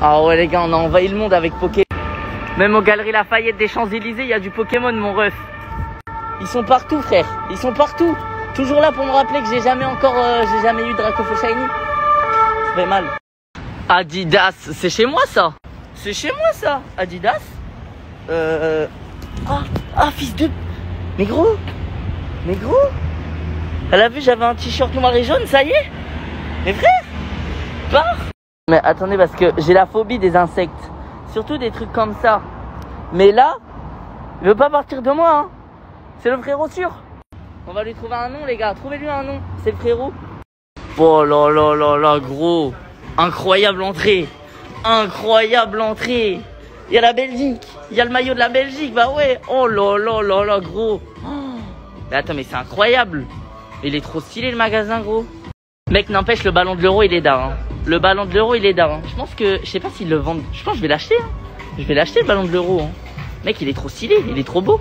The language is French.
Ah ouais les gars, on a envahi le monde avec Pokémon. Même aux Galeries Lafayette des Champs-Élysées, il y a du Pokémon, mon ref. Ils sont partout, frère. Ils sont partout. Toujours là pour me rappeler que j'ai jamais eu Draco Fo Shiny. Ça fait mal. Adidas, c'est chez moi ça. C'est chez moi ça, Adidas. Ah, fils de... Mais gros. Elle a vu, j'avais un t-shirt noir et jaune, ça y est. Mais frère, pars. Mais attendez, parce que j'ai la phobie des insectes. Surtout des trucs comme ça. Mais là, il veut pas partir de moi, hein. C'est le frérot sûr. On va lui trouver un nom, les gars. Trouvez-lui un nom. C'est le frérot. Oh là là là là, gros. Incroyable entrée. Incroyable entrée. Il y a la Belgique. Il y a le maillot de la Belgique. Bah ouais. Oh là là là là, gros. Oh. Mais attends, mais c'est incroyable. Il est trop stylé, le magasin, gros. Mec, n'empêche, le ballon de l'euro, il est daron. Le ballon de l'euro, il est daron. Je pense que... Je sais pas s'ils le vendent. Je pense que je vais l'acheter, hein. Je vais l'acheter, le ballon de l'euro, hein. Mec, il est trop stylé. Il est trop beau.